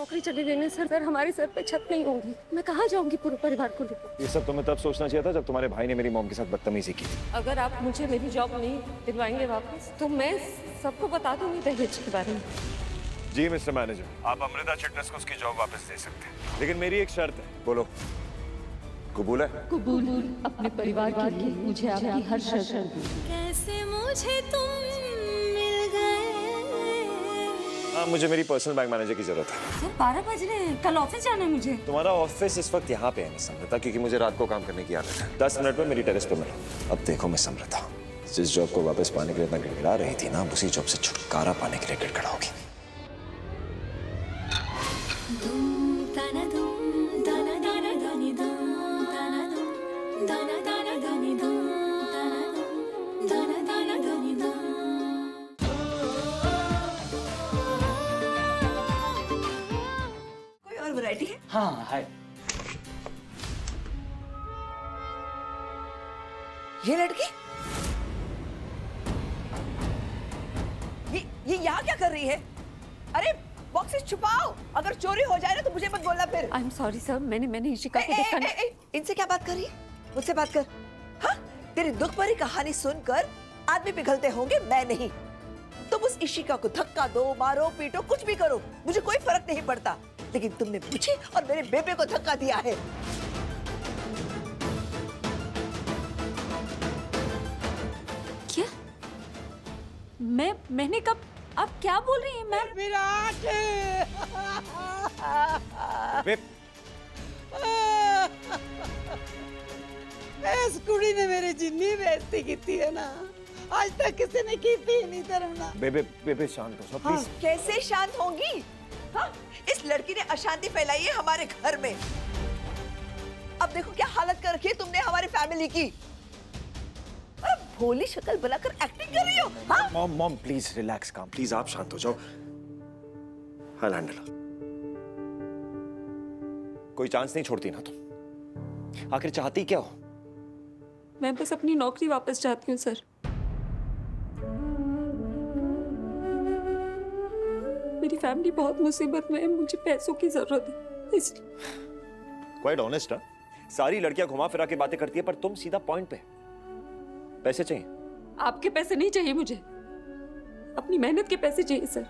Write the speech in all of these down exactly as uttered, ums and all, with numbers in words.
नौकरी चली गई ना सर, सर हमारे सर पे छत नहीं होगी, मैं कहाँ जाऊँगी पूरे परिवार को लेकर। ये सब तुम्हें तब सोचना चाहिए था जब तुम्हारे भाई ने मेरी मॉम के साथ बदतमीजी की। अगर आप मुझे मेरी जॉब नहीं दिलवाएंगे वापस तो मैं सबको बता दूंगी दहेज के बारे में। जी मिस्टर मैनेजर, आप अमृता चिटनिस को उसकी जॉब वापस दे सकते हैं, लेकिन मेरी एक शर्त है। बोलो, कबूल है? कबूल, अपने परिवार के लिए मुझे आपकी हर शर्त। कैसे मुझे तुम आ, मुझे मेरी पर्सनल बैंक मैनेजर की जरूरत है। बारह बज रहे हैं, कल ऑफिस जाना है मुझे। तुम्हारा ऑफिस इस वक्त यहाँ पे है मिस अमृता, क्योंकि मुझे रात को काम करने की आदत है। दस मिनट में मेरी टेरेस पे मिलो। अब देखो मिस अमृता, जिस जॉब को वापस पाने के लिए इतना गिड़गिड़ा रही थी ना, उसी जॉब से छुटकारा पाने के लिए गिड़गड़ाओगी। हाँ है। ये लड़की ये ये यहाँ क्या कर रही है? अरे बॉक्सेस छुपाओ, अगर चोरी हो जाए ना तो मुझे मत बोलना फिर। आई एम सॉरी सर, मैंने मैंने इशिका को देखा नहीं। इनसे क्या बात कर रही है, मुझसे बात कर। हाँ, तेरी दुख भरी कहानी सुनकर आदमी पिघलते होंगे, मैं नहीं। तुम उस इशिका को धक्का दो, मारो, पीटो, कुछ भी करो, मुझे कोई फर्क नहीं पड़ता, लेकिन तुमने मुझे और मेरे बेबे को धक्का दिया है। क्या? मैं मैंने कब? आप क्या बोल रही हैं मैम? विराट! इस कुड़ी ने मेरे जिन्नी बेइज्जती की थी है ना, आज तक किसी ने की थी नहीं। तरह बेबे बेबे शांत हो सब। हाँ, कैसे शांत होंगी? हाँ, इस लड़की ने अशांति फैलाई है हमारे घर में। अब देखो क्या हालत कर रखी है तुमने हमारी फैमिली की। अरे भोली शक्ल बनाकर एक्टिंग कर रही हो। हाँ? मॉम मॉम प्लीज रिलैक्स, काम प्लीज, आप शांत हो जाओ। हाँ हैंडल, कोई चांस नहीं छोड़ती ना तुम। आखिर चाहती क्या हो? मैं बस अपनी नौकरी वापस चाहती हूँ सर। फैमिली बहुत मुसीबत में है, मुझे पैसों की जरूरत है इसलिए। Quite honest, हाँ? सारी लड़कियां घुमा फिरा के बातें करती है, पर तुम सीधा पॉइंट पे। पैसे चाहिए? आपके पैसे नहीं चाहिए मुझे, अपनी मेहनत के पैसे चाहिए सर।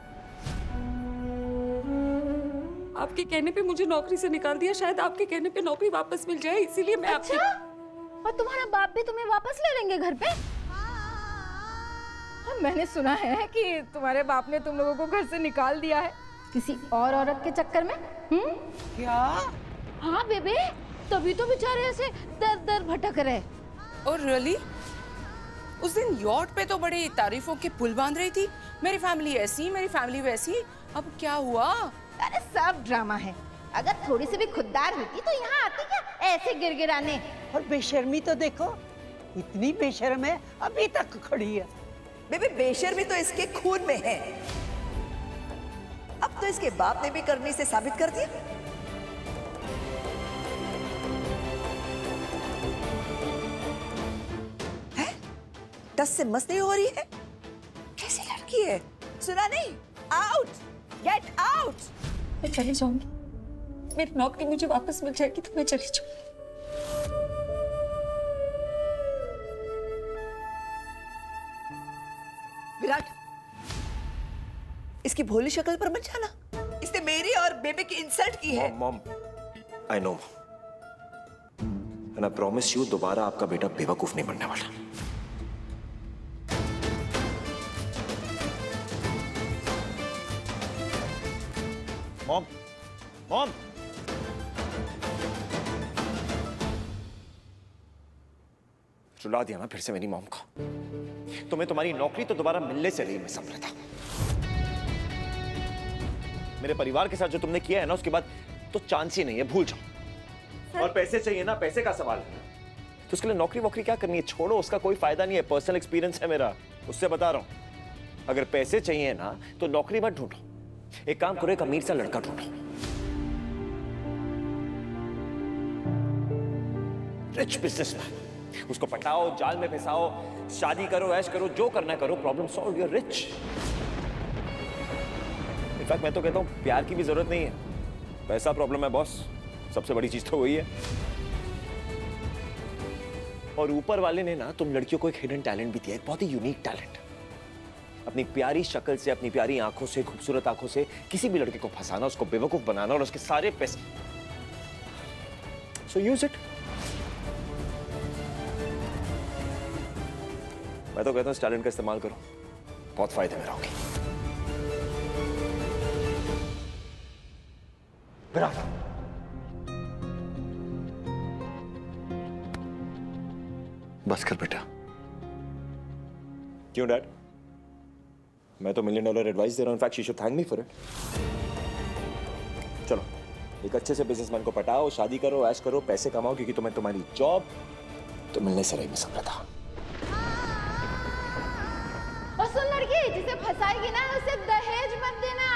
आपके कहने पे मुझे नौकरी से निकाल दिया, शायद आपके कहने पे नौकरी वापस मिल जाए, इसीलिए मैं। अच्छा? आपके और तुम्हारा बाप भी तुम्हें वापस ले लेंगे घर पे? मैंने सुना है कि तुम्हारे बाप ने तुम लोगों को घर से निकाल दिया है किसी और औरत के चक्कर में। हम्म? क्या? हाँ बेबे, तभी तो बेचारे ऐसे दर दर भटक रहे। और रियली उस दिन यॉट पे तो बड़े तारीफों के पुल बांध रही थी, मेरी फैमिली ऐसी, मेरी फैमिली वैसी, अब क्या हुआ? अरे सब ड्रामा है, अगर थोड़ी सी भी खुददार होती तो यहाँ आती क्या ऐसे गिरगिराने? और बेशर्मी तो देखो, इतनी बेशर्म है अभी तक खड़ी है। बेबी बेशर्मी तो इसके खून में है। अब तो इसके बाप ने भी करनी से साबित कर दिया। है? दस से मस नहीं हो रही है, कैसी लड़की है? सुना नहीं? Out, get out. मैं चली जाऊंगी, मेरी नौकरी मुझे वापस मिल जाएगी तो मैं चली जाऊंगी। इसकी भोली शक्ल पर मत जाना, इसने मेरी और बेबी की इंसल्ट की है। Mom, I know, and I promise you, दोबारा आपका बेटा बेवकूफ नहीं बनने वाला। मॉम, मॉम, रुला दिया ना फिर से मेरी मॉम को। तुम्हें तुम्हारी नौकरी तो दोबारा मिलने से रही मैं समझता। मेरे परिवार के साथ जो तुमने किया है ना, उसके बाद तो चांस ही नहीं है, भूल जाओ। और पैसे चाहिए ना, पैसे का सवाल है तो उसके लिए नौकरी वोकरी क्या करनी है, छोड़ो, उसका कोई फायदा नहीं है। पर्सनल एक्सपीरियंस है मेरा, उससे बता रहा हूं। अगर पैसे चाहिए ना तो नौकरी मत ढूंढो, एक काम करो, एक अमीर सा लड़का ढूंढो, रिच बिजनेसमैन। उसको पटाओ, जाल में फंसाओ, शादी करो, ऐश करो, जो करना करो, problem solve, you are rich. मैं तो कहता हूँ प्यार की भी जरूरत नहीं है, पैसा प्रॉब्लम है बॉस, सबसे बड़ी चीज तो वही है। और ऊपर वाले ने ना तुम लड़कियों को एक हिडन टैलेंट भी दिया है, बहुत ही यूनिक टैलेंट। अपनी प्यारी शक्ल से, अपनी प्यारी आंखों से, खूबसूरत आंखों से किसी भी लड़के को फंसाना, उसको बेवकूफ बनाना और उसके सारे पैसे। So use it. मैं तो कहता हूं इस टैलेंट का इस्तेमाल करो, बहुत फायदे में रहोगे। विराट, बस कर बेटा। क्यों डैड? मैं तो मिलियन डॉलर एडवाइस दे रहा हूं, in fact she should thank me for it. चलो, एक अच्छे से बिजनेसमैन को पटाओ, शादी करो, ऐश करो, पैसे कमाओ, क्योंकि तुम्हें तुम्हारी जॉब तो मिलने से रही में सफल था। और सुन लड़की, जिसे फंसाएगी ना उसे दहेज मत देना।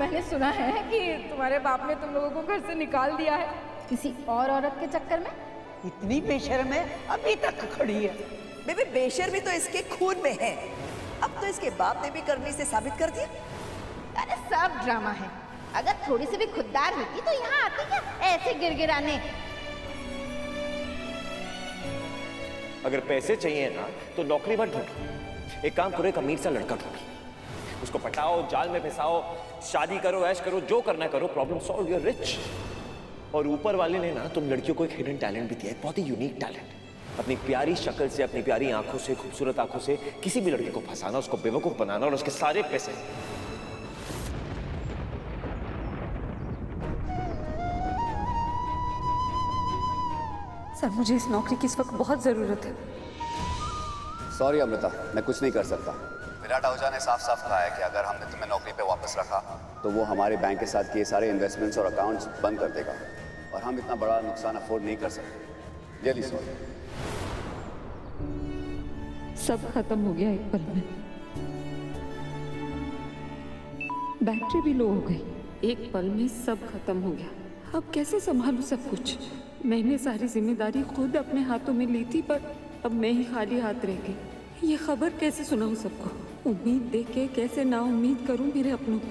मैंने सुना है कि तुम्हारे बाप ने तुम लोगों को घर से निकाल दिया है किसी और औरत के चक्कर में। इतनी बेशर्म है, अभी तक खड़ी है। बेबी, बेशर्मी तो इसके खून में है। अब तो इसके बाप ने भी करनी से साबित कर दिया। अरे सब ड्रामा है, अगर थोड़ी सी भी खुददार होती तो यहाँ आती क्या ऐसे गिरगिराने। अगर पैसे चाहिए ना तो नौकरी मत ढूंढो, एक काम करो, एक अमीर सा लड़का ढूंढो, उसको पटाओ, जाल में फंसाओ, शादी करो, ऐश करो, जो करना करो, प्रॉब्लम सॉल्व, यूर रिच। और ऊपर वाले ने ना तुम लड़कियों को एक हिडन टैलेंट भी दिया है, बहुत ही यूनिक टैलेंट। अपनी प्यारी शक्ल से, अपनी प्यारी आंखों से, खूबसूरत आंखों से किसी भी लड़के को फंसाना, उसको बेवकूफ बनाना और उसके सारे पैसे। सर, मुझे इस नौकरी की इस वक्त बहुत जरूरत है। सॉरी अमृता, मैं कुछ नहीं कर सकता। विराट आहूजा ने साफ साफ कहा है कि अगर हमने तुम्हें नौकरी पे वापस रखा तो वो हमारे बैंक के साथ किए सारे इन्वेस्टमेंट्स और अकाउंट्स बंद कर देगा और हम इतना बड़ा नुकसान अफोर्ड नहीं कर सकते। Really sorry. सब खत्म हो गया एक पल में। बैटरी भी लो हो गई, एक पल में सब खत्म हो गया। अब कैसे संभालूं सब कुछ? मैंने सारी जिम्मेदारी खुद अपने हाथों में ली थी, पर अब मैं ही खाली हाथ रह गई। ये खबर कैसे सुनाऊं सबको? उम्मीद दे के कैसे ना उम्मीद करूं मेरे अपनों को।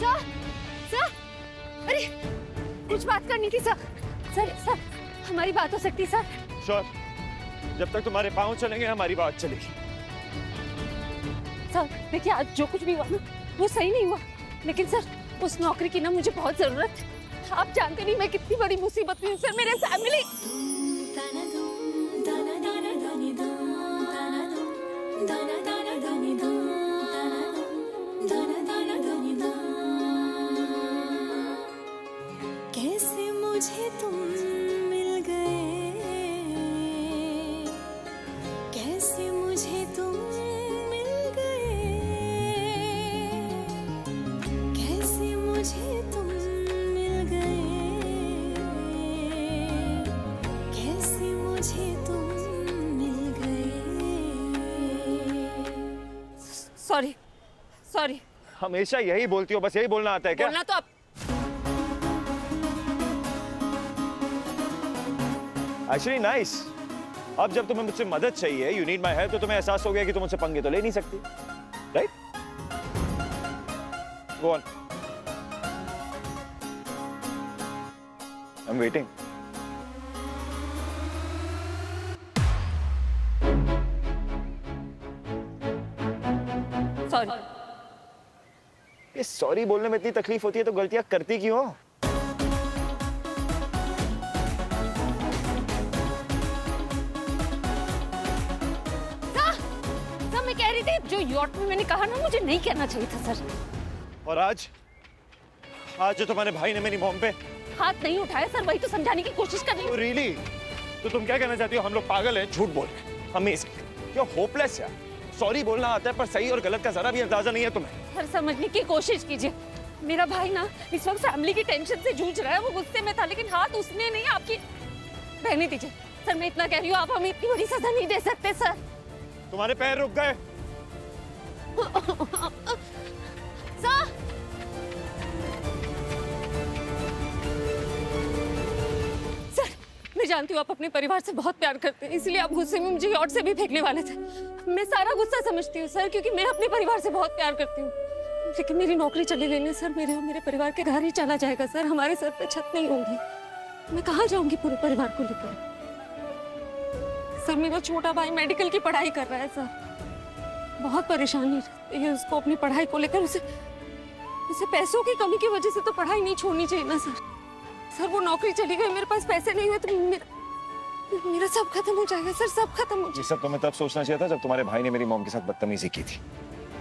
सर, सर, अरे कुछ बात करनी थी सर। सर, सर, हमारी बात हो सकती सर? श्योर, जब तक तुम्हारे पांव चलेंगे हमारी बात चलेगी। सर देखिए, आज जो कुछ भी हुआ वो सही नहीं हुआ, लेकिन सर उस नौकरी की ना मुझे बहुत जरूरत है। आप जानते नहीं मैं कितनी बड़ी मुसीबत में हूँ सर। मेरे फैमिली कैसे मुझे तुम मिल गए, कैसे मुझे तुम मिल गए, कैसे मुझे तुम सॉरी, सॉरी। हमेशा यही बोलती हो, बस यही बोलना आता है क्या? बोलना तो आप। Actually nice. अब जब तुम्हें मुझसे मदद चाहिए, you need my help, तो तुम्हें एहसास हो गया कि तुम मुझसे पंगे तो ले नहीं सकती, right? Go on. I'm waiting. ये सॉरी बोलने में इतनी तकलीफ होती है तो गलतियां करती क्यों? जो यॉट में मैंने कहा ना, मुझे नहीं कहना चाहिए था सर। और आज आज जो तुम्हारे भाई ने मेरी मॉम पे हाथ नहीं उठाया सर, वही तो समझाने की कोशिश कर रही हूँ। रियली? तो तुम क्या कहना चाहती हो, हम लोग पागल हैं, झूठ बोल रहे हैं? अमेजिंग, यू आर होपलेस यार। सॉरी बोलना आता है पर सही और गलत का जरा भी अंदाजा नहीं है तुम्हें। सर समझने की कोशिश कीजिए, मेरा भाई ना इस वक्त फैमिली की टेंशन से जूझ रहा है, वो गुस्से में था, लेकिन हाथ उसने नहीं, आपकी बहने दीजिए सर। मैं इतना कह रही हूँ, आप हमें इतनी बड़ी सजा नहीं दे सकते सर। तुम्हारे पैर रुक गए सर। मैं जानती हूँ आप अपने परिवार से बहुत प्यार करते हैं, इसलिए आप गुस्से में मुझे यॉट से भी फेंकने वाले थे। मैं सारा गुस्सा समझती हूँ सर, क्योंकि मैं अपने परिवार से बहुत प्यार करती हूँ, लेकिन मेरी नौकरी चली गई ना सर, मेरे और मेरे परिवार के घर ही चला जाएगा सर, हमारे सर पे छत नहीं होगी। मैं कहाँ जाऊँगी पूरे परिवार को लेकर? सर मेरा छोटा भाई मेडिकल की पढ़ाई कर रहा है सर, बहुत परेशानी रहती है उसको अपनी पढ़ाई को लेकर। उसे उसे पैसों की कमी की वजह से तो पढ़ाई नहीं छोड़नी चाहिए ना सर। सर वो नौकरी चली गई, मेरे पास पैसे नहीं हुए तो मेरा मेरा सब खत्म हो जाएगा सर, सब खत्म हो जाएगा। ये सब तुम्हें तब सोचना चाहिए था जब तुम्हारे भाई ने मेरी मॉम के साथ बदतमीजी की थी।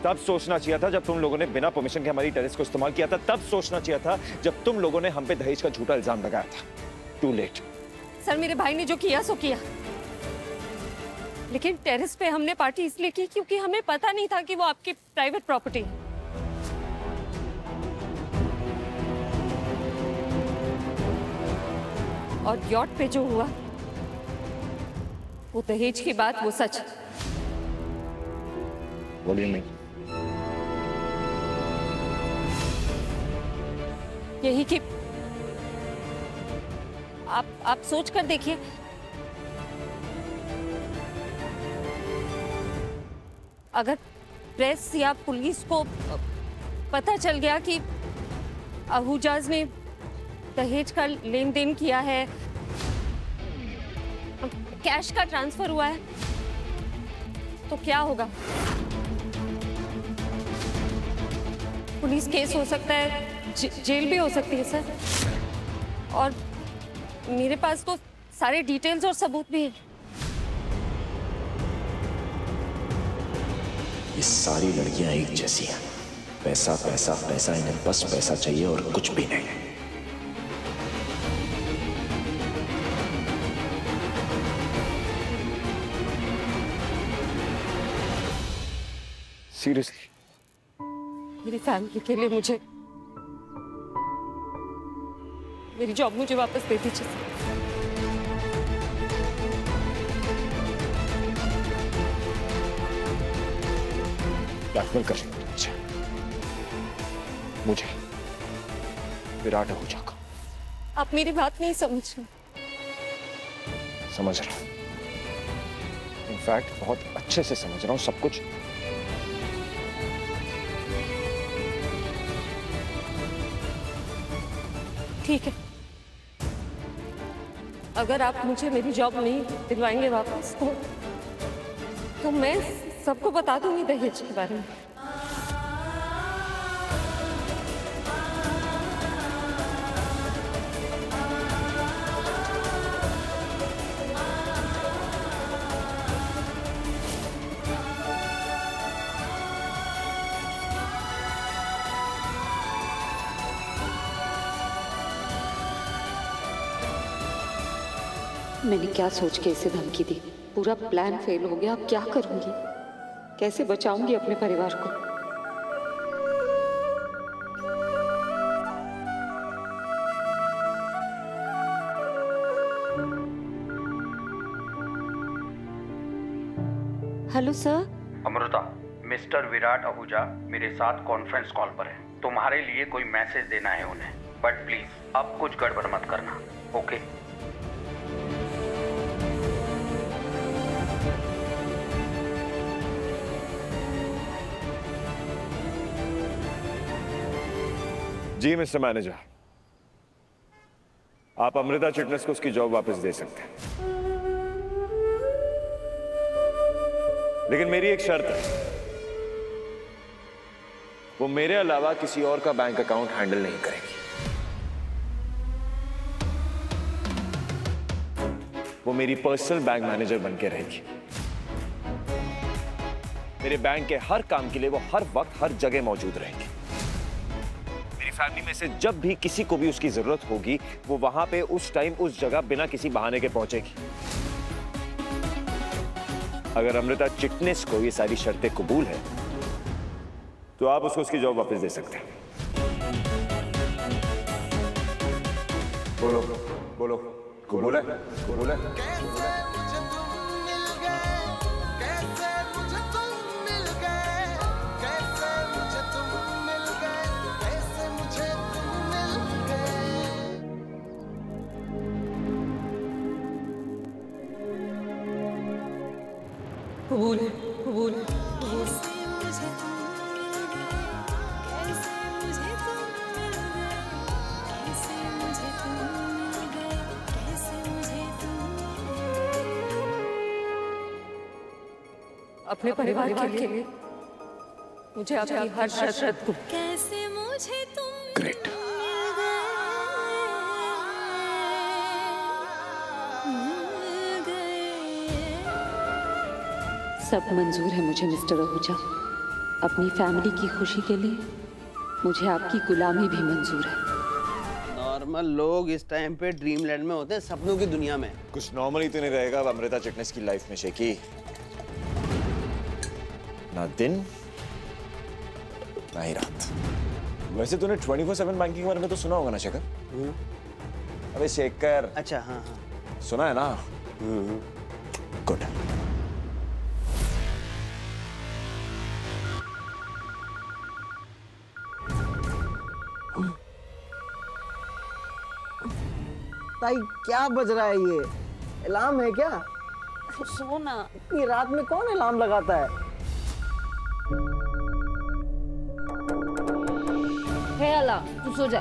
तब सोचना चाहिए था जब तुम लोगों ने बिना परमिशन के हमारी टेरेस को इस्तेमाल किया था। तब सोचना चाहिए था जब तुम लोगों ने हम पे दहेज का झूठा इल्जाम लगाया था। टू लेट सर, मेरे भाई ने जो किया सो किया, लेकिन टेरेस पे हमने पार्टी इसलिए की क्योंकि हमें पता नहीं था कि वो आपकी प्राइवेट प्रॉपर्टी है। और यॉट पे जो हुआ वो दहेज की बात, वो सच। बोलिए नहीं, यही कि आप आप सोच कर देखिए, अगर प्रेस या पुलिस को पता चल गया कि आहूजाज ने दहेज का लेन देन किया है, कैश का ट्रांसफर हुआ है, तो क्या होगा? पुलिस केस हो सकता है, जे, जेल भी हो सकती है सर। और मेरे पास तो सारे डिटेल्स और सबूत भी हैं। ये सारी लड़कियां एक जैसी हैं, पैसा पैसा पैसा, इन्हें बस पैसा चाहिए और कुछ भी नहीं। सीरियसली मेरी फैमिली के लिए मुझे मेरी जॉब मुझे वापस दे दीजिए। ब्लैकमेल कर मुझे मुझे विराट आहूजा का। आप मेरी बात नहीं समझ रहे। समझ रहा हूँ, इनफैक्ट बहुत अच्छे से समझ रहा हूँ सब कुछ। ठीक है, अगर आप मुझे मेरी जॉब नहीं दिलवाएंगे वापस तो तो मैं सबको बता दूंगी दहेज के बारे में। मैंने क्या सोच के इसे धमकी दी? पूरा प्लान फेल हो गया, अब क्या करूंगी, कैसे बचाऊंगी अपने परिवार को? Hello sir. Amrita, mister Virat Ahuja मेरे साथ कॉन्फ्रेंस कॉल पर है, तुम्हारे लिए कोई मैसेज देना है उन्हें, बट प्लीज अब कुछ गड़बड़ मत करना, ओके? जी मिस्टर मैनेजर, आप अमृता चिटनिस को उसकी जॉब वापस दे सकते हैं, लेकिन मेरी एक शर्त है, वो मेरे अलावा किसी और का बैंक अकाउंट हैंडल नहीं करेगी। वो मेरी पर्सनल बैंक मैनेजर बनके रहेगी। मेरे बैंक के हर काम के लिए वो हर वक्त हर जगह मौजूद रहेंगे। मेरी फैमिली में से जब भी किसी को भी उसकी जरूरत होगी वो वहां पे उस टाइम उस जगह बिना किसी बहाने के पहुंचेगी। अगर अमृता चिटनिस को ये सारी शर्तें कबूल है तो आप उसको उसकी जॉब वापस दे सकते हैं। बोलो बोलो कबूल है कबूल है। कबूल है कबूल है कबूल है। अपने परिवार के लिए मुझे आपकी हर शर्त को कैसे मुझे तुम ग्रेट। सब मंजूर है मुझे मिस्टर आहूजा। अपनी फैमिली की खुशी के लिए मुझे आपकी गुलामी भी मंजूर है। नॉर्मल लोग इस टाइम पे ड्रीमलैंड में होते हैं, सपनों की दुनिया में। कुछ नॉर्मल ही तो नहीं रहेगा अब अमृता चिटनिस की लाइफ में शेकी। ना दिन ना ही रात। वैसे तूने ट्वेंटी फोर सेवन बैंकिंग के बारे में तो सुना होगा ना शेखर? अबे शेखर। अच्छा हाँ हाँ सुना है ना। गुड। ताई क्या बज रहा है? ये अलार्म है क्या? सोना इतनी रात में कौन अलार्म लगाता है? हे अल्लाह तू सो जा।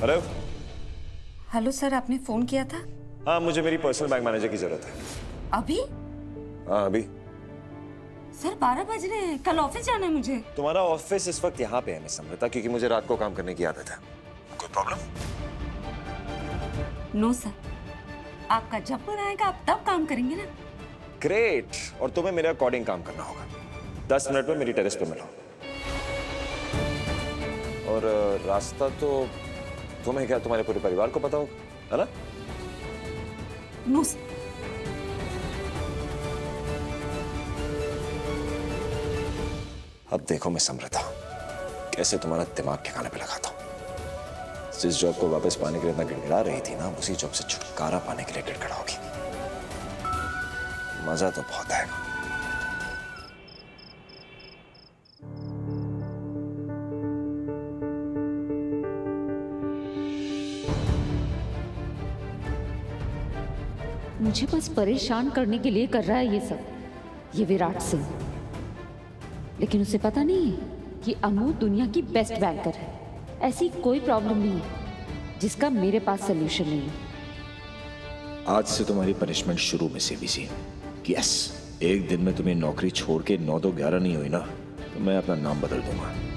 हेलो हेलो सर, आपने फोन किया था? हाँ, मुझे मेरी पर्सनल बैंक मैनेजर की जरूरत है। अभी? हाँ अभी। सर बारह बज रहे हैं, कल ऑफिस जाना है मुझे। तुम्हारा ऑफिस इस वक्त यहाँ पे है मिस अमृता, क्योंकि मुझे रात को काम करने की आदत है। कोई प्रॉब्लम? नो सर, आपका जब मन आएगा आप तब काम करेंगे ना। ग्रेट। और तुम्हें मेरे अकॉर्डिंग काम करना होगा। दस मिनट में मेरी टेरेस पे मिलो। और रास्ता तो तुम्हें क्या तुम्हारे पूरे परिवार को पता होगा है ना? No sir. अब देखो मैं समृता कैसे तुम्हारा दिमाग ठिकाने पे लगाता हूं। जिस जॉब को वापस पाने के लिए इतना गिड़गिड़ा रही थी ना, उसी जॉब से छुटकारा पाने के लिए गिड़गिड़ाओगी। मजा तो बहुत आएगा। मुझे बस परेशान करने के लिए कर रहा है ये सब ये विराट सिंह, लेकिन उसे पता नहीं है कि अमू दुनिया की बेस्ट बैंकर है। ऐसी कोई प्रॉब्लम नहीं है जिसका मेरे पास सलूशन नहीं है। आज से तुम्हारी पनिशमेंट शुरू में से बीसी। यस, एक दिन में तुम्हें नौकरी छोड़ के नौ दो ग्यारह नहीं हुई ना तो मैं अपना नाम बदल दूंगा।